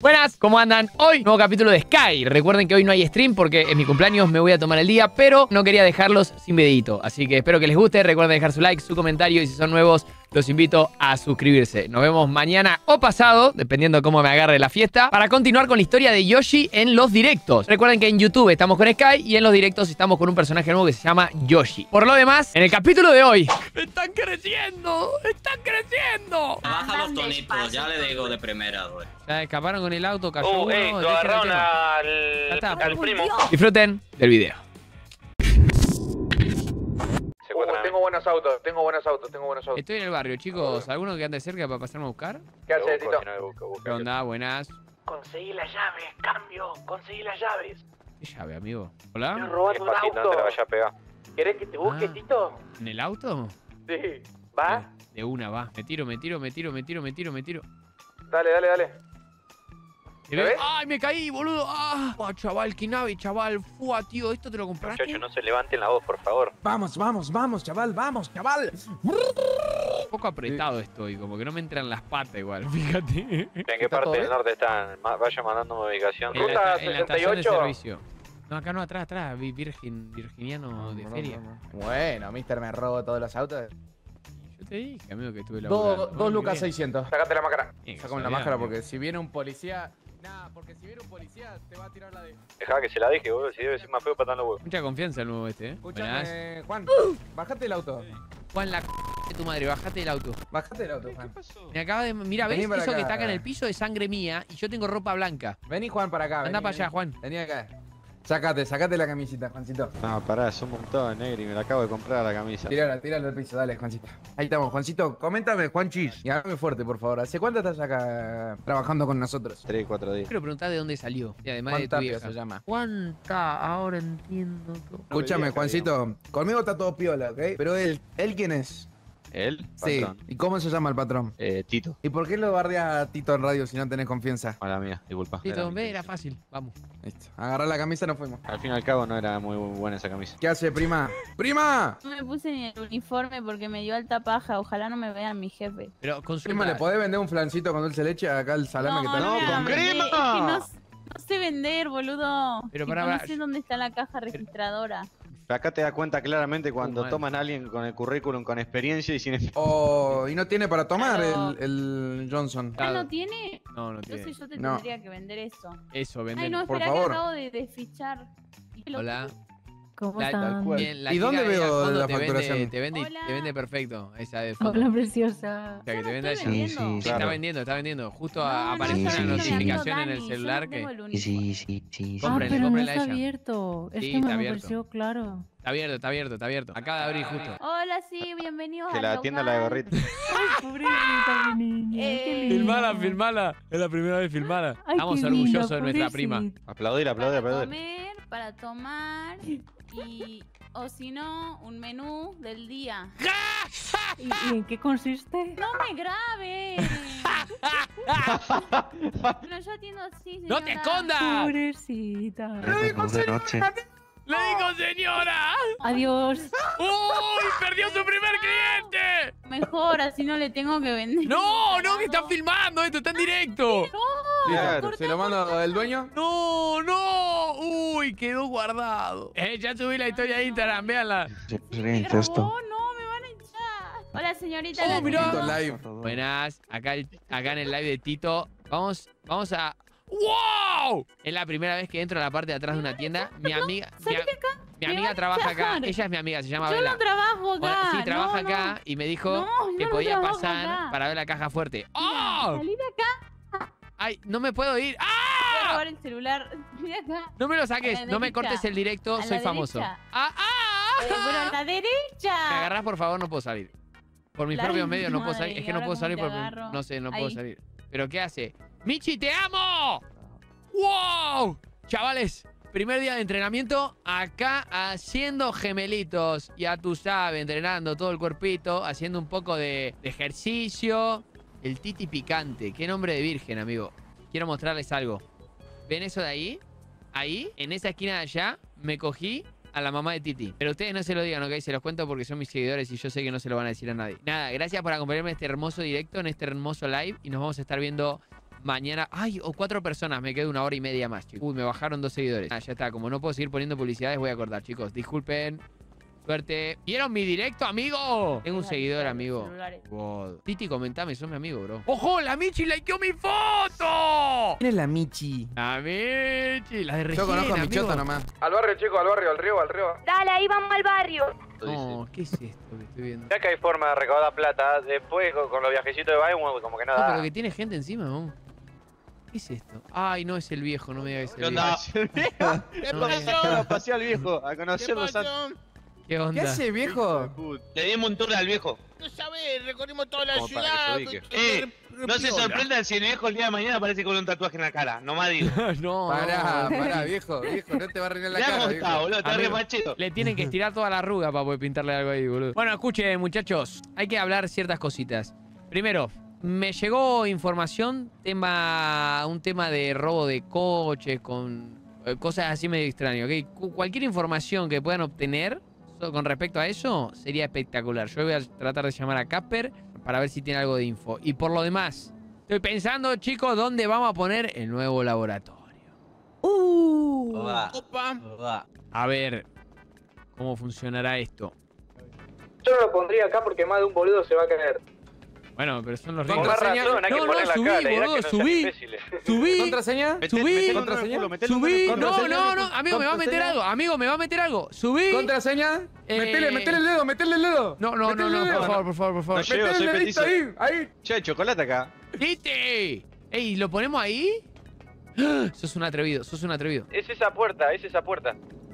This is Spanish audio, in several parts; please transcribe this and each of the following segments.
Buenas, ¿cómo andan? Hoy, nuevo capítulo de Sky. Recuerden que hoy no hay stream porque en mi cumpleaños me voy a tomar el día, pero no quería dejarlos sin videito. Así que espero que les guste, recuerden dejar su like, su comentario y si son nuevos, los invito a suscribirse. Nos vemos mañana o pasado, dependiendo cómo me agarre la fiesta, para continuar con la historia de Yoshi en los directos. Recuerden que en YouTube estamos con Sky y en los directos estamos con un personaje nuevo que se llama Yoshi. Por lo demás, en el capítulo de hoy... ¡Están creciendo! ¡Están creciendo! Baja los tonitos, ya le digo de primera, güey. Ya escaparon con el auto, cayó uno, lo agarraron al primo. Disfruten del video. Tengo buenos autos. Estoy en el barrio, chicos. ¿Alguno que ande cerca para pasarme a buscar? ¿Qué haces, Tito? ¿Qué onda? Buenas. Conseguí las llaves, cambio. Conseguí las llaves. ¿Qué llave, amigo? ¿Hola? Me robaron un auto. ¿Querés que te busque, Tito? ¿En el auto? Sí. ¿Va? De una, va. Me tiro. Dale. ¿Te ves? ¡Ay, me caí, boludo! ¡Ah! Oh, chaval, qué nave, chaval. Fua, tío, ¿esto te lo compraste? Muchachos, no se levanten la voz, por favor. Vamos, chaval. Un poco apretado estoy, como que no me entran las patas igual, fíjate. ¿En qué parte del norte están? Vaya mandando ubicación. Ruta 68. No, acá no, atrás. Virginiano de feria. Bueno, mister, me robo todos los autos. Yo te dije, amigo, que estuve laburando. $2,600. Sácate la máscara. Sácame la máscara porque si viene un policía... Nah, porque si viene un policía te va a tirar la de... Dejá que se la deje, boludo, si debe ser más feo para tan los huevos. Mucha confianza el nuevo este, Escuchame, Juan, bajate del auto. Juan, la c*** de tu madre, bajate del auto, Juan. ¿Qué pasó? Me acaba de... Mira, ¿ves eso que está acá en el piso? Es sangre mía y yo tengo ropa blanca. Vení, Juan, para acá. Anda para allá, Juan. Vení acá. Sacate la camisita, Juancito. No, pará, es un montón, negro, y me la acabo de comprar la camisa. Tirala al piso, dale, Juancito. Ahí estamos, Juancito. Coméntame, Juanchis, y hágame fuerte, por favor. ¿Hace cuánto estás acá trabajando con nosotros? 3, 4 días. Quiero preguntar de dónde salió. Y además de tu vieja se llama. Juanta, ahora entiendo todo. Escúchame, Juancito, conmigo está todo piola, ¿ok? Pero ¿él quién es? ¿Él? Sí. Patrón. ¿Y cómo se llama el patrón? Tito. ¿Y por qué lo bardeas a Tito en radio si no tenés confianza? Mala mía, disculpa. Tito, era fácil, vamos. Listo. Agarrá la camisa y nos fuimos. Al fin y al cabo no era muy buena esa camisa. ¿Qué hace, prima? ¡Prima! No me puse ni el uniforme porque me dio alta paja. Ojalá no me vean mi jefe. Pero con su prima, ¿le podés vender un flancito con dulce leche acá al salame que te... ¡No, con crema! Es que no sé vender, boludo. Pero no sé dónde está la caja registradora. Acá te das cuenta claramente cuando toman a alguien con el currículum, con experiencia y sin experiencia. Oh, y no tiene para tomar el Johnson. ¿Ah, no tiene? No tiene. Entonces yo te tendría que vender eso. Eso, vender. Ay, no, espera, por favor. Que acabo de desfichar. Hola. ¿Cómo están? Bien, ¿y dónde veo la facturación? Te vende perfecto. Esa de foto. Hola, preciosa. O sea, que te vende allí. Sí, está vendiendo. Justo apareció una notificación en el celular que... Sí. Pero no está abierto. Es que me apareció, claro. Está abierto. Acaba de abrir justo. Hola, sí, bienvenidos a la tienda la gorrita. Ay, pobrecita mi niña. Filmala. Es la primera vez filmala. Estamos orgullosos de nuestra prima. Aplaudí. Para tomar y... o si no, un menú del día. ¿Y en qué consiste? ¡No me grabes! No, yo atiendo así, señora. ¡No te escondas! Pobrecita. ¡Le digo, señora! ¡Adiós! ¡Uy! ¡Perdió su primer cliente! Mejor, así no le tengo que vender. ¡No! ¡Que están filmando esto! ¡Está en directo! ¡No! ¿Se lo manda el dueño? ¡No! ¡Uy! Quedó guardado. Ya subí la historia de Instagram, véanla. Hola, señorita. ¡Oh, mirá! Buenas. Acá en el live de Tito. Vamos a... ¡Wow! Es la primera vez que entro a la parte de atrás de una tienda. Mi amiga trabaja acá. Ella es mi amiga, se llama Bella. Yo no trabajo acá. Bueno, sí, trabaja acá y me dijo que podía pasar acá para ver la caja fuerte. ¡Oh! Salí de acá. Ay, no me puedo ir. ¡Ah! Voy a el celular. Mira acá. No me lo saques, no me cortes el directo, soy famoso. Bueno, a la derecha. Me agarrás, por favor, no puedo salir. Por mis propios medios no puedo salir. Es que no puedo salir porque... No sé, no puedo salir. ¿Pero qué hace? ¡Michi, te amo! ¡Wow! Chavales, primer día de entrenamiento acá haciendo gemelitos. Ya tú sabes, entrenando todo el cuerpito, haciendo un poco de ejercicio. El Titi Picante. Qué nombre de virgen, amigo. Quiero mostrarles algo. ¿Ven eso de ahí? Ahí, en esa esquina de allá, me cogí a la mamá de Titi. Pero ustedes no se lo digan, ¿ok? Se los cuento porque son mis seguidores y yo sé que no se lo van a decir a nadie. Nada, gracias por acompañarme en este hermoso directo, en este hermoso live. Y nos vamos a estar viendo... mañana. Ay, o 4 personas. Me quedo 1 hora y media más, chicos. Uy, me bajaron 2 seguidores. Ah, ya está. Como no puedo seguir poniendo publicidades, voy a cortar, chicos. Disculpen. Suerte. ¿Vieron mi directo, amigo? Tengo un seguidor, amigo. God. Titi, comentame, sos mi amigo, bro. ¡Ojo! ¡La Michi likeó mi foto! ¿Quién es la Michi? La Michi, la de Regina. Yo conozco a Michota nomás. Al barrio, chicos, al barrio, al río, al río. Dale, ahí vamos al barrio. No, ¿qué es esto que estoy viendo? Ya que hay forma de recaudar plata. Después, con los viajecitos de baile, como que nada. No, pero que tiene gente encima, ¿no? ¿Qué es esto? Ay, no, es el viejo, no me digas el viejo. No. ¿Qué pasó? Pasé al viejo a conocerlo. ¿Qué onda? ¿Qué hace, viejo? Te di un montón al viejo. No sabés, recorrimos toda la ciudad. No se sorprendan si el viejo el día de mañana aparece con un tatuaje en la cara. Nomás digo. No. Pará, viejo, no te va a arreglar la cara. Está, boludo, está re machito. Le tienen que estirar toda la arruga para poder pintarle algo ahí, boludo. Bueno, escuchen, muchachos. Hay que hablar ciertas cositas. Primero, me llegó información, un tema de robo de coches, con cosas así medio extraño, ¿ok? Cualquier información que puedan obtener con respecto a eso sería espectacular. Yo voy a tratar de llamar a Casper para ver si tiene algo de info. Y por lo demás, estoy pensando, chicos, dónde vamos a poner el nuevo laboratorio. Opa. A ver cómo funcionará esto. Yo no lo pondría acá porque más de un boludo se va a caer. Bueno, pero son los ricos. No, subí. Contraseña. No, amigo, me va a meter algo. Subí. Contraseña. Metele el dedo, No, por favor. Metele el dedito ahí. Che, chocolate acá. ¡Titi! Ey, ¿lo ponemos ahí? Sos un atrevido. Es esa puerta.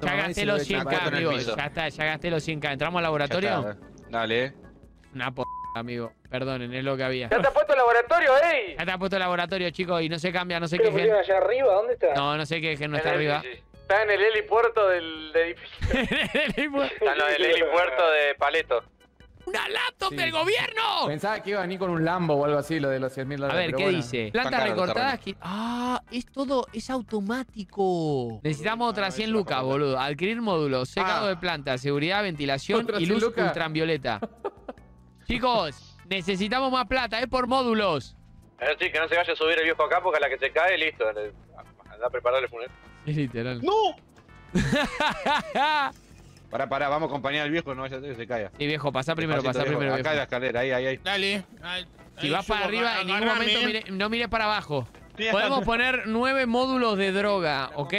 Ya gasté los 100k, amigo. Ya gasté los 100k. ¿Entramos al laboratorio? Dale. Una p***. Amigo, perdonen, es lo que había. Ya te ha puesto el laboratorio, ¡ey! Ya te ha puesto el laboratorio, chicos, y no se cambia, no sé qué gen. ¿Allá arriba? ¿Dónde está? No sé qué gen no está arriba. Está en el helipuerto del edificio. Está en el helipuerto de Paleto. ¡Una laptop del gobierno! Pensaba que iba a venir con un Lambo o algo así, lo de los $100.000. A ver, ¿qué dice? Plantas recortadas. ¡Ah! Es todo, es automático. Necesitamos otras 100 lucas, boludo. Adquirir módulos, secado de plantas, seguridad, ventilación y luz ultravioleta. Chicos, necesitamos más plata, es por módulos. Sí, que no se vaya a subir el viejo acá porque a la que se cae, listo. Anda a prepararle el funeral. Es literal. ¡No! Pará, vamos a acompañar al viejo, no vaya a hacer que se caiga. Sí, viejo, pasá primero. Acá viejo. La escalera, ahí. Dale. Si vas para arriba, en ningún momento no mires para abajo. Podemos poner 9 módulos de droga, ¿ok?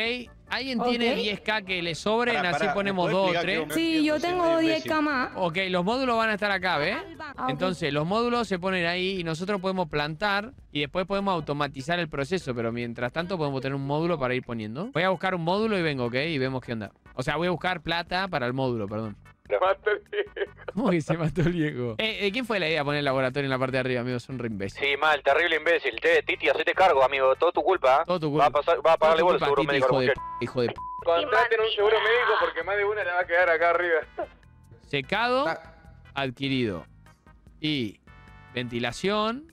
¿Alguien tiene 10k que le sobren? Así ponemos 2 o 3. Sí, yo tengo 10k más. Ok, los módulos van a estar acá, ¿ves? Entonces, los módulos se ponen ahí y nosotros podemos plantar y después podemos automatizar el proceso. Pero mientras tanto podemos tener un módulo para ir poniendo. Voy a buscar un módulo y vengo, ¿ok? Y vemos qué onda. O sea, voy a buscar plata para el módulo, perdón. Se mató el viejo. ¿Cómo que se mató el viejo? ¿De quién fue la idea poner el laboratorio en la parte de arriba, amigo? Es un re imbécil. Sí, mal, terrible imbécil. Titi, hacete cargo, amigo. Todo tu culpa. Todo tu culpa. Va a pagarle vos el seguro médico. Hijo de p***. Contraten un seguro médico porque más de una le va a quedar acá arriba. Secado, adquirido. Y ventilación,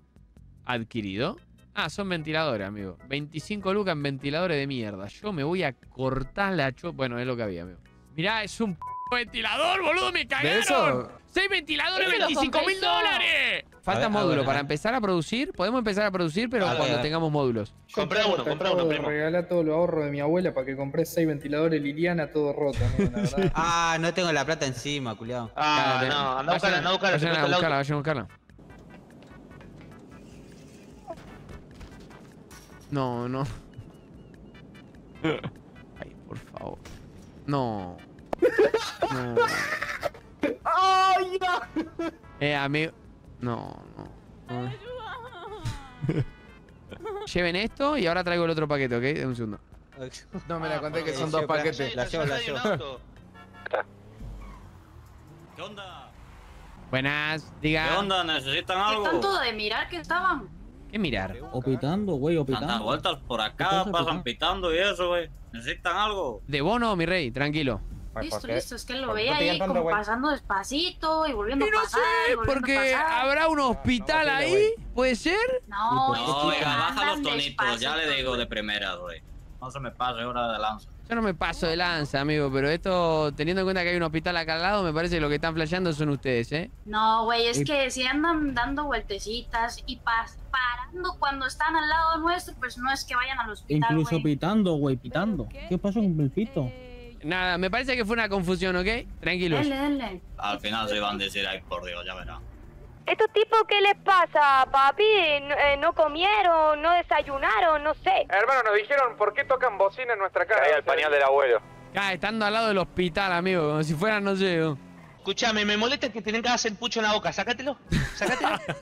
adquirido. Ah, son ventiladores, amigo. 25 lucas en ventiladores de mierda. Yo me voy a cortar la chupa. Bueno, es lo que había, amigo. Mirá, es un p*** ventilador, boludo, me cagaron. 6 ventiladores, $25.000. Falta módulo. Para empezar a producir, podemos empezar a producir, pero cuando tengamos módulos. Comprá uno, primo. Regalá todo lo ahorro de mi abuela para que compré 6 ventiladores Liliana, todo roto, amigo, la verdad. Ah, no tengo la plata encima, culiao. No, anda a buscarla, vayan a buscarla. No. Ay, por favor. No. ¡Ay, no! Amigo. No. Lleven esto y ahora traigo el otro paquete, ¿ok? De un segundo. No me la conté que son 2 paquetes. La llevo. ¿Qué onda? Buenas, diga. ¿Qué onda? ¿Necesitan algo? ¿Qué tanto de mirar que estaban? ¿Qué mirar? O pitando, güey. Tantas vueltas por acá, pasan pitando y eso, güey. ¿Necesitan algo? De bono, mi rey, tranquilo. Listo, es que lo veía ahí como pasando despacito y volviendo a pasar. Y no sé, porque habrá un hospital ahí, ¿puede ser? No, baja los tonitos, ya le digo de primera, güey. No se me pase hora de lanza. Yo no me paso de lanza, amigo, pero esto, teniendo en cuenta que hay un hospital acá al lado, me parece que lo que están flasheando son ustedes, ¿eh? No, güey, es que si andan dando vueltecitas y parando cuando están al lado nuestro, pues no es que vayan al hospital, incluso güey. Pitando, güey, pitando. ¿Qué pasó con el pito? Nada, me parece que fue una confusión, ¿ok? Tranquilos. Dale, dale. Al final se van a decir, ay, por Dios, ya verá. ¿Estos tipos qué les pasa, papi? ¿No comieron? ¿No desayunaron? No sé. Hermano, nos dijeron por qué tocan bocina en nuestra casa. Ahí al pañal del abuelo. Ah, estando al lado del hospital, amigo, como si fueran, no sé. Escuchame, me molesta que tenés que hacer pucho en la boca. Sácatelo. Sácatelo.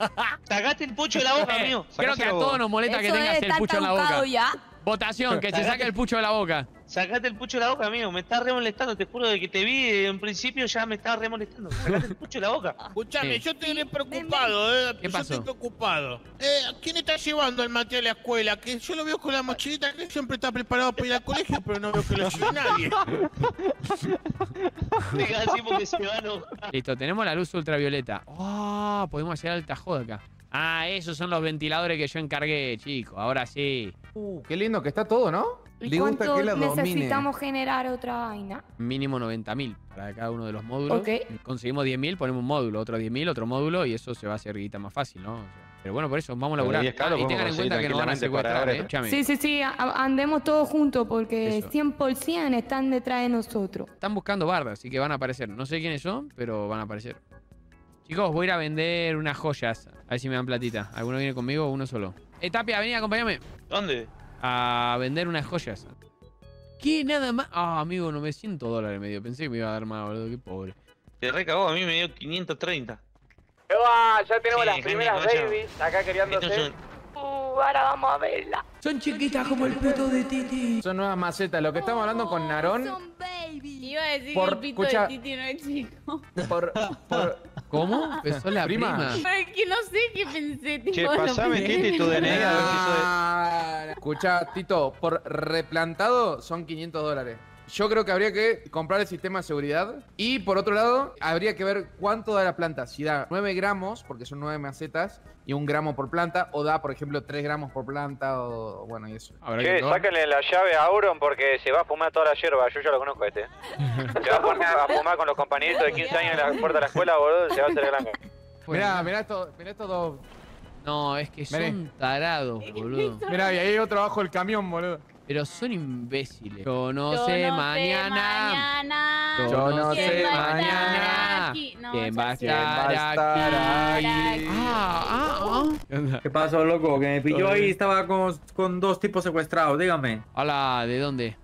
Sacate el pucho de la boca, amigo. Creo que a todos nos molesta que tengas el pucho en la boca. Ya. Votación, que se saque el pucho de la boca. Sacate el pucho de la boca, amigo. Me está re molestando. Te juro de que te vi en principio ya me estaba re molestando. Sacate el pucho de la boca. Escuchame, yo estoy bien preocupado, ¿Qué pasó? Yo estoy preocupado. ¿Quién está llevando al Mateo a la escuela? Que yo lo veo con la mochilita que siempre está preparado para ir al colegio, pero no veo que lo lleve nadie. Diga así porque se van. Listo, tenemos la luz ultravioleta. Oh, podemos hacer alta joda acá. Ah, esos son los ventiladores que yo encargué, chicos. Ahora sí. Qué lindo que está todo, ¿no? Le gusta que la domine. Necesitamos generar otra vaina. Mínimo 90.000 para cada uno de los módulos. Okay. Conseguimos 10.000, ponemos un módulo, otro 10.000, otro módulo y eso se va a hacer guita más fácil, ¿no? O sea, pero bueno, por eso vamos a laburar. Y tengan en cuenta que nos van a secuestrar, ¿eh? Sí, sí, sí. Andemos todos juntos porque eso. 100% están detrás de nosotros. Están buscando bardas, así que van a aparecer. No sé quiénes son, pero van a aparecer. Chicos, voy a ir a vender unas joyas. A ver si me dan platita. ¿Alguno viene conmigo o uno solo? Tapia, vení, acompáñame. ¿Dónde? A vender unas joyas. ¿Qué? Nada más. Ah, amigo, $900 medio. Pensé que me iba a dar más, boludo. Qué pobre. Te recagó, a mí me dio 530. Ya tenemos las primeras babies acá queriéndose. Ahora vamos a verla. Son chiquitas como el puto de Titi. Son nuevas macetas. Lo que estamos hablando con Narón. Son baby. Iba a decir que el pito de Titi no es chico. ¿Cómo? Empezó la prima. Es que no sé qué pensé, tipo. Che, pasame, Titi, tu DNI. Escucha, Tito, por replantado son $500. Yo creo que habría que comprar el sistema de seguridad. Y por otro lado, habría que ver cuánto da la planta. Si da 9 gramos, porque son 9 macetas, y 1 gramo por planta. O da, por ejemplo, 3 gramos por planta, o bueno, y eso. Che, sáquenle la llave a Auron porque se va a fumar toda la yerba. Yo ya lo conozco a este. Se va a poner a fumar con los compañeritos de 15 años en la puerta de la escuela, boludo. Se va a hacer grande. Mirá estos dos. No, es que son tarados, boludo. Mirá, y ahí hay otro abajo del camión, boludo. Pero son imbéciles. Yo no sé mañana. ¿Quién va a estar aquí? ¿Qué pasó, loco? Que me pilló ahí. Estaba con 2 tipos secuestrados. Dígame. Hola, ¿de dónde?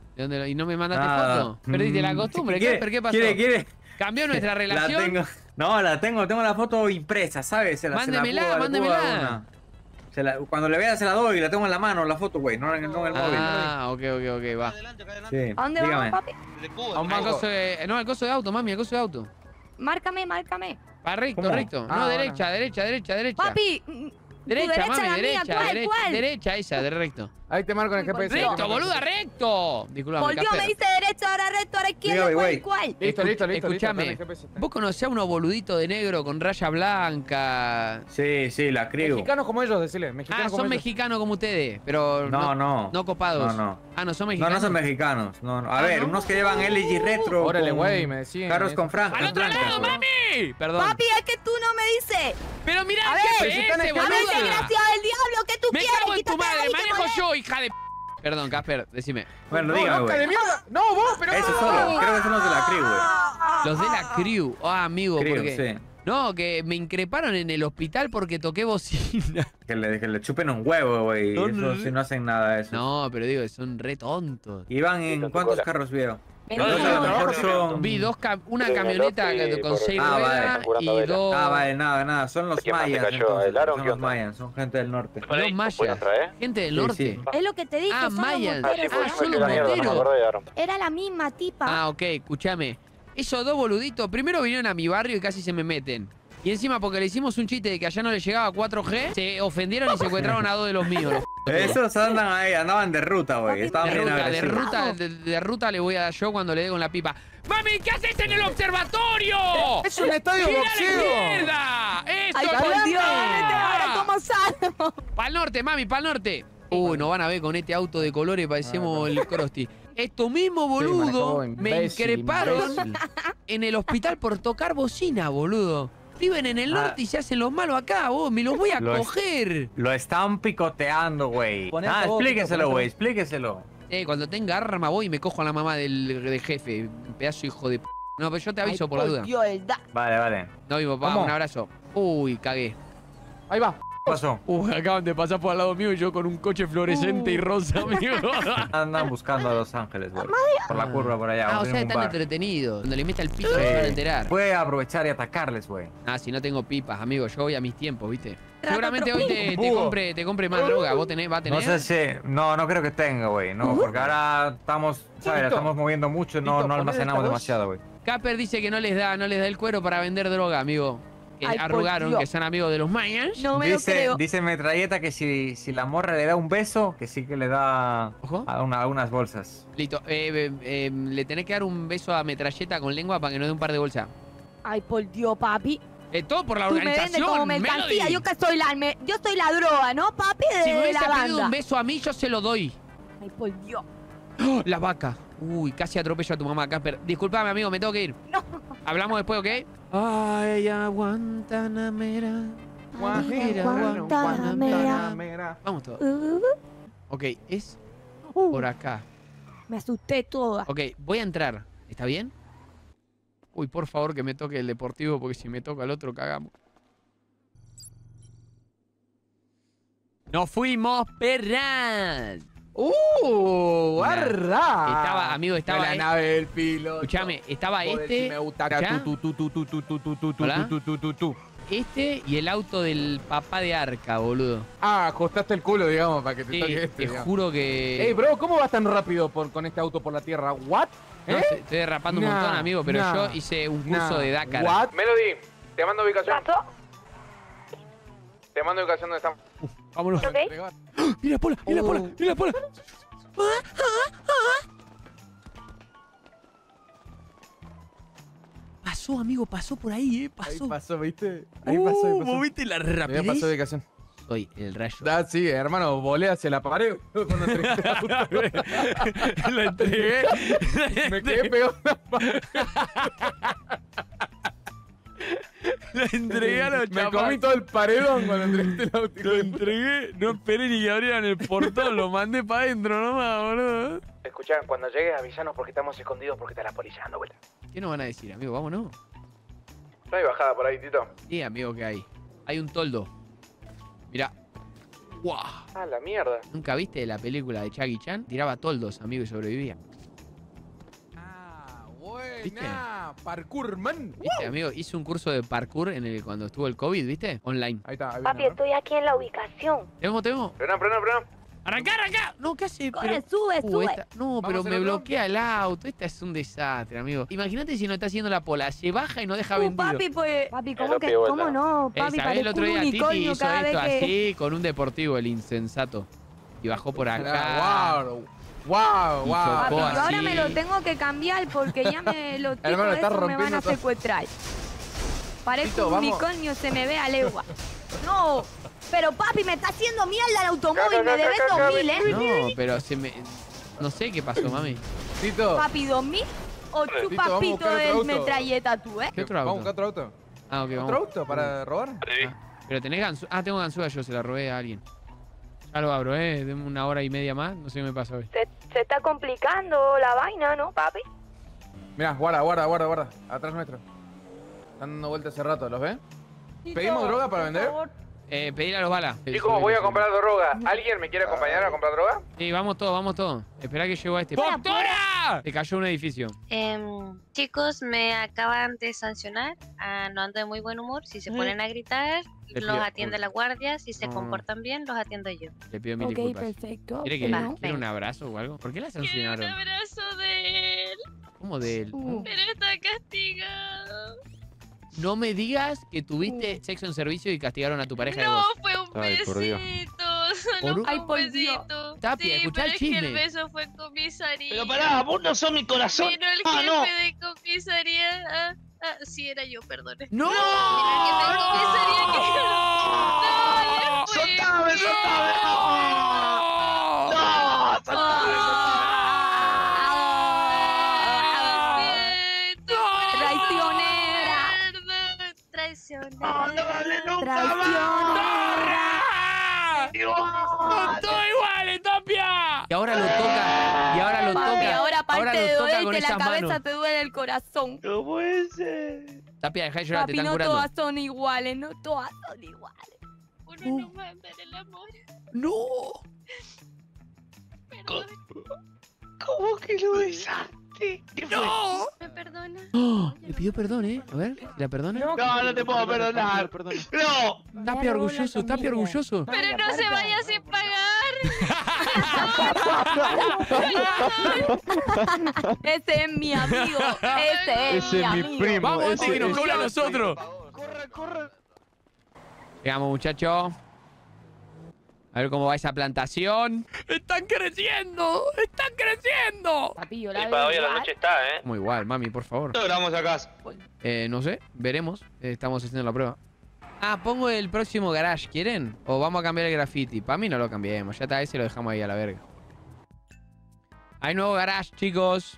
¿Y no me mandaste foto? Perdiste la costumbre. Casper, ¿qué pasó? ¿Quiere? ¿Cambió nuestra relación? No, la tengo la foto impresa, ¿sabes? Mándemela. Cuando le vea se la doy y la tengo en la mano, la foto, güey, no en el móvil. Ah, ok, va. Sí. ¿A dónde vamos, papi? A un banco. No, el coso de auto, mami, el coso de auto. Márcame. Para recto. Ah, no, derecha. Papi, derecha, mami, ¿cuál? Derecha, esa, de recto. Ahí te marco en el GPS. Recto, boluda, recto. Disculpame. Volvió, me dice derecha, ahora recto, ahora izquierda, ¿cuál? Listo. Escuchame, vos conocés a unos boluditos de negro con raya blanca. Sí, la creo. Mexicanos como ellos, decirle. Son mexicanos como ustedes, pero no copados. Ah, no son mexicanos. No, no son mexicanos. No. A ver, unos que llevan LG retro. Órale, güey, me decían. Carros con franjas. ¡Al otro lado, mami! Perdón. Papi, es que tú no me dices. Pero mirá, GPS, boludo. A ver, desgraciado del diablo, ¿qué tú quieres? Me cago en tu madre, manejo yo. Hija de p... Perdón, Casper, decime. Bueno, diga, güey. No, vos, pero... Eso solo, creo que son los de la crew, güey. Los de la crew. Ah, amigo, crew, porque... Sí. No, que me increparon en el hospital porque toqué bocina. Que le chupen un huevo, güey. Eso sí, no hacen nada de eso. No, pero digo, son re tontos. ¿Iban en cuántos carros vieron? Vi una camioneta con 6 ruedas y 2... Ah, vale, nada. Son los Mayans. Son los Mayans, son gente del norte. Los Mayans, gente del norte. Es lo que te dije. Ah, Mayans. Ah, son los moteros. Era la misma tipa. Ah, ok, escúchame. Esos dos boluditos primero vinieron a mi barrio y casi se me meten. Y encima, porque le hicimos un chiste de que allá no le llegaba 4G, se ofendieron y secuestraron a 2 de los míos. Esos andan ahí, andaban de ruta, güey. Estaban bien agresivos. De ruta le voy a dar yo cuando le dé con la pipa. ¡Mami, qué haces en el observatorio! ¡Es un estadio de boxeo! ¡Mierda! ¡Eso es! ¡Para el norte, mami, para el norte! Uy, nos van a ver con este auto de colores, parecemos el Crosti. Estos mismos, boludo, me increparon en el hospital por tocar bocina, boludo. Viven en el norte y se hacen los malos acá, vos. Me los voy a coger. Lo están picoteando, güey. Ah, explíqueselo, güey, explíqueselo. Cuando tenga arma voy y me cojo a la mamá del jefe. Pedazo hijo de p. No, pero yo te aviso por la duda. Vale, vale. No, vivo, papá, un abrazo. Uy, cagué. Ahí va. Pasó. Acaban de pasar por al lado mío y yo con un coche fluorescente y rosa, amigo. Andan buscando a Los Ángeles, boludo. Por la curva, por allá. Ah, o sea, están entretenidos. Cuando le meta el pito, sí, se van a enterar. Voy a aprovechar y atacarles, güey. Ah, si no tengo pipas, amigo. Yo voy a mis tiempos, ¿viste? Seguramente hoy te compre más droga. ¿Vos tenés? ¿Va a tener? No sé si... No, no creo que tenga, güey. No, porque ahora estamos... ¿Sabes? Estamos moviendo mucho y no almacenamos demasiado, güey. Casper dice que no les da el cuero para vender droga, amigo. Que ay, arrugaron, que son amigos de los Mayans. No me lo creo. Dice Metralleta que si la morra le da un beso, que sí que le da unas bolsas. Listo. Le tenés que dar un beso a Metralleta con lengua para que no dé un par de bolsas. Ay, por Dios, papi. Todo por la organización. Me vende como mercancía. Melody. Yo soy la droga, ¿no, papi? Si me hubiese pedido un beso a mí, yo se lo doy. Ay, por Dios. ¡Oh, la vaca! Uy, casi atropello a tu mamá, Casper. Disculpame, amigo, me tengo que ir. No. Hablamos después, ¿ok? Ay, Guantanamera. Guantanamera. Vamos todos. Ok, es por acá. Me asusté toda. Ok, voy a entrar. ¿Está bien? Uy, por favor que me toque el deportivo, porque si me toca el otro, cagamos. ¡Nos fuimos, perras! ¡Guarda! Estaba, amigo, estaba la nave del piloto. Escuchame, estaba este. Este y el auto del papá de Arca, boludo. Ah, acostaste el culo, digamos, para que te toque este. Te juro que... Ey, bro, ¿cómo vas tan rápido con este auto por la tierra? ¿What? Estoy derrapando un montón, amigo, pero yo hice un curso de Dakar. ¿What? Melody, te mando ubicación. ¿Paso? Te mando ubicación donde estamos. Vámonos. Okay. Mira, Pola, mira, Pola, mira, Pola. Pasó, amigo, pasó por ahí, pasó. Ahí pasó, ¿viste? Ahí pasó, ahí pasó. ¿Viste la rapidez? Ahí pasó de ubicación. Soy el rayo. Sí, hermano, volé hacia la pared. Cuando la entregué. Me quedé pegado en la pared. La entregué a los chapas. Me comí todo el paredón cuando entregué el auto. Lo entregué, no esperé ni que abrieran el portón, lo mandé para adentro nomás, boludo. Escuchá, cuando llegues avisanos porque estamos escondidos porque está la policía dando vuelta. ¿Qué nos van a decir, amigo? Vámonos. No hay bajada por ahí, Tito. Sí, amigo, que hay. Hay un toldo. Mirá. ¡Guau! ¡Ah, la mierda! ¿Nunca viste la película de Jackie Chan? Tiraba toldos, amigo, y sobrevivía. ¿Viste? Parkour, man. ¿Viste, amigo? Hice un curso de parkour cuando estuvo el COVID, ¿viste? Online. Ahí está. Papi, estoy aquí en la ubicación. ¿Tengo? Frena. ¡Arranca! No, ¿qué hace? Corre, sube. No, pero me bloquea el auto. Esta es un desastre, amigo. Imagínate si no está haciendo la pola. Se baja y no deja vendido. Papi, pues... Papi, ¿cómo no? Papi, ¿sabés? El otro día Titi hizo esto así con un deportivo, el insensato. Y bajó por acá. ¡Wow! Wow, papi, yo ahora me lo tengo que cambiar porque ya me lo tengo me van a secuestrar. Parezco un unicornio, se me ve a legua. No, pero papi, me está haciendo mierda el automóvil, me debes 2000, ¿eh? No, pero no sé qué pasó, mami. Tito. Papi, 2000 o chupapito de metralleta tú, ¿eh? ¿Qué otro auto? Vamos a buscar otro auto. Ah, ok, vamos. ¿Otro auto para robar? Sí. Pero tenés ganzúa. Ah, tengo ganzúa, yo se la robé a alguien. Ya lo abro, Deme una hora y media más. No sé qué me pasa hoy. Se está complicando la vaina, ¿no, papi? Mirá, guarda. Atrás nuestro. Están dando vueltas hace rato, ¿los ves? ¿Pedimos droga para vender? Pedir a los balas. Chicos, voy a comprar droga. ¿Alguien me quiere acompañar a comprar droga? Sí, vamos todos. Esperá que llego a este. ¡Doctora! Se cayó un edificio. Chicos, me acaban de sancionar. No ando de muy buen humor. Si se ponen a gritar, los atiende la guardia. Si se comportan bien, los atiendo yo. Le pido mil disculpas. Ok, perfecto. ¿Quiere un abrazo o algo? ¿Por qué la sancionaron? Quiero un abrazo de él. ¿Cómo de él? Pero está castigado. No me digas que tuviste sexo en servicio y castigaron a tu pareja de vos. No, fue un besito. Solo fue un besito. Tapia, escuchá el chisme. Sí, pero es que el beso fue en comisaría. Pero pará, vos no sos mi corazón. Vino el jefe de comisaría. Sí, era yo, perdón. ¡No! ¡No! ¡Sotame! ¡Traicionera! ¡No vale nunca más! ¡No estoy igual, Tapia! Y ahora lo toca, ahora parte de la cabeza manos. Te duele el corazón. ¿Cómo es? Tapia, dejá de llorar, te están curando. No todas son iguales, Uno no manda en el amor. ¡No! Perdón. ¿Cómo que lo besaste? ¡No! ¿Me perdona? Oh, le pidió perdón, ¿eh? A ver, ¿la perdona? No, no te puedo perdonar. ¡No! Tapia orgulloso, ¡Pero no se vaya sin pagar! ¡Ese es mi amigo! ¡Ese es mi primo! ¡Vamos antes que nos cobra a nosotros! ¡Corre, corre! Llegamos, muchachos. A ver cómo va esa plantación. ¡Están creciendo! ¡Están creciendo! Papillo, la para hoy a la noche está, ¿eh? Muy igual, mami, por favor. ¿Cuándo grabamos acá? No sé, veremos. Estamos haciendo la prueba. Ah, pongo el próximo garage, ¿quieren? O vamos a cambiar el graffiti. Para mí no lo cambiemos. Ya está, ese lo dejamos ahí a la verga. Hay nuevo garage, chicos.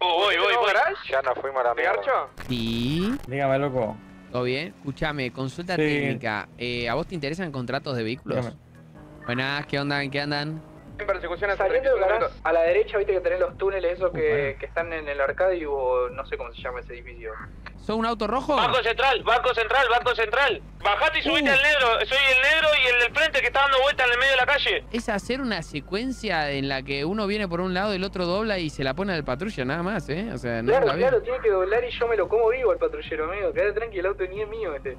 ¿Voy garage? Ya nos fuimos a la mierda. Sí. Dígame, loco. ¿Todo bien? Escúchame, consulta técnica. ¿A vos te interesan contratos de vehículos? Buenas, ¿qué onda? ¿En qué andan? En persecución a la derecha, viste que tenés los túneles esos que están en el Arcadio o no sé cómo se llama ese edificio. ¿Son un auto rojo? Banco Central, Banco Central, Banco Central. Bajate y subite al negro. Soy el negro y el del frente que está dando vueltas en el medio de la calle. Es hacer una secuencia en la que uno viene por un lado, el otro dobla y se la pone al patrulla, nada más, ¿eh? O sea, no claro, tiene que doblar y yo me lo como vivo al patrullero, amigo. Quédate tranquilo, el auto ni es mío este.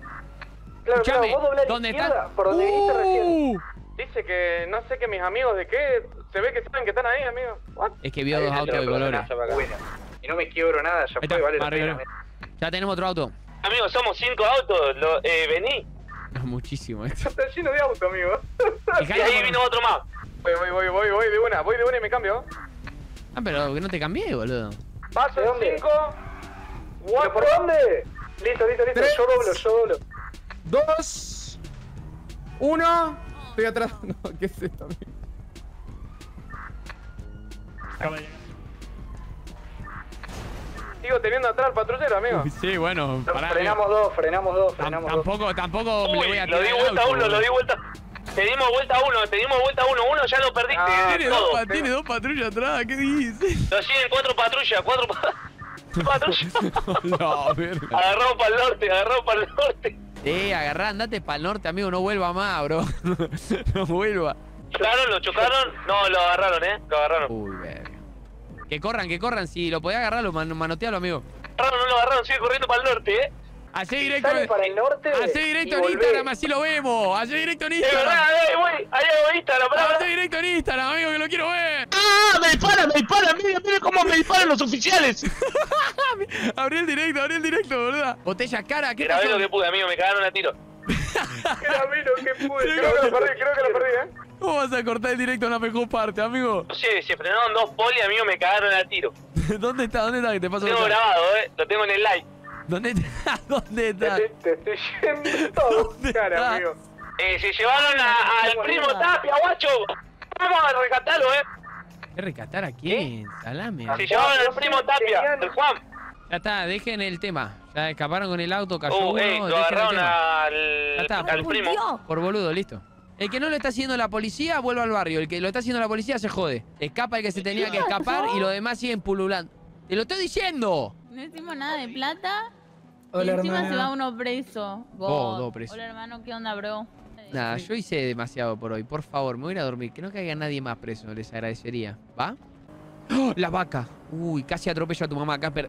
Claro, vos doblás ¿dónde está? Por donde viniste recién. Dice que no sé que mis amigos de qué, se ve que saben que están ahí, amigo. What? Es que vio dos autos de colores. Y no me quiebro nada, ya fue, vale la pena. Ya tenemos otro auto. Amigo, somos 5 autos, vení. Muchísimo esto. Está lleno de autos, amigo. Y ahí vino otro más. Voy de una y me cambio. Ah, pero que no te cambié, boludo. Paso 5. ¿Pero por dónde? Listo, listo, listo. 3, yo doblo. 2, 1. Estoy atrás. No, ¿qué es esto, amigo? Sigo teniendo atrás al patrullero, amigo. Sí, bueno. Pará, frenamos dos. Tampoco me voy a tirar. Lo di vuelta. Te dimos vuelta uno. Uno ya lo perdiste. Tiene dos patrullas atrás. ¿Qué dices? Lo siguen 4 patrullas. No, verga. Agarramos para el norte. Agarrá, andate para el norte, amigo, no vuelva más, bro. No vuelva. ¿Lo chocaron? No, lo agarraron, Uy, verga. Que corran, si lo podés agarrar, manotealo, amigo. No lo agarraron, sigue corriendo para el norte, Hacé directo en Instagram, así lo vemos. Hacé directo en Instagram. Hacé directo en Instagram, amigo, que lo quiero ver. ¡Ah! Me disparan, mira cómo me disparan los oficiales. Abrí el directo, ¿verdad? Botella cara, ¿qué pasó? Grabé lo que pude, amigo, me cagaron a tiro. Grabé lo que pude, creo que lo perdí, ¿eh? ¿Cómo vas a cortar el directo a la mejor parte, amigo? Sí, se frenaron 2 polis, amigo, me cagaron a tiro. ¿Dónde está? Que te paso. Lo tengo grabado, lo tengo en el live. ¿Dónde está? Te estoy yendo todo, cara, amigo. Se llevaron al primo Tapia, guacho. Vamos a rescatarlo, ¿Rescatar a quién? Salame. Se llevaron al primo Tapia, el Juan. Ya está, dejen el tema. Ya escaparon con el auto, cayó uno. Lo agarraron al primo. Por boludo, listo. El que no lo está haciendo la policía, vuelve al barrio. El que lo está haciendo la policía, se jode. Escapa el que se tenía que escapar y los demás siguen pululando. ¡Te lo estoy diciendo! No decimos nada de plata. Hola, y encima hermano. Se va uno preso. Dos presos. Hola, hermano, ¿qué onda, bro? Nada, yo hice demasiado por hoy. Por favor, me voy a ir a dormir. Que no caiga nadie más preso, les agradecería. ¿Va? ¡Oh, la vaca! Uy, casi atropello a tu mamá, Casper.